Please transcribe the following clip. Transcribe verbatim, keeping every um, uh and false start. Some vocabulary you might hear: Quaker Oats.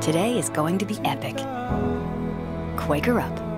Today is going to be epic. Quaker up.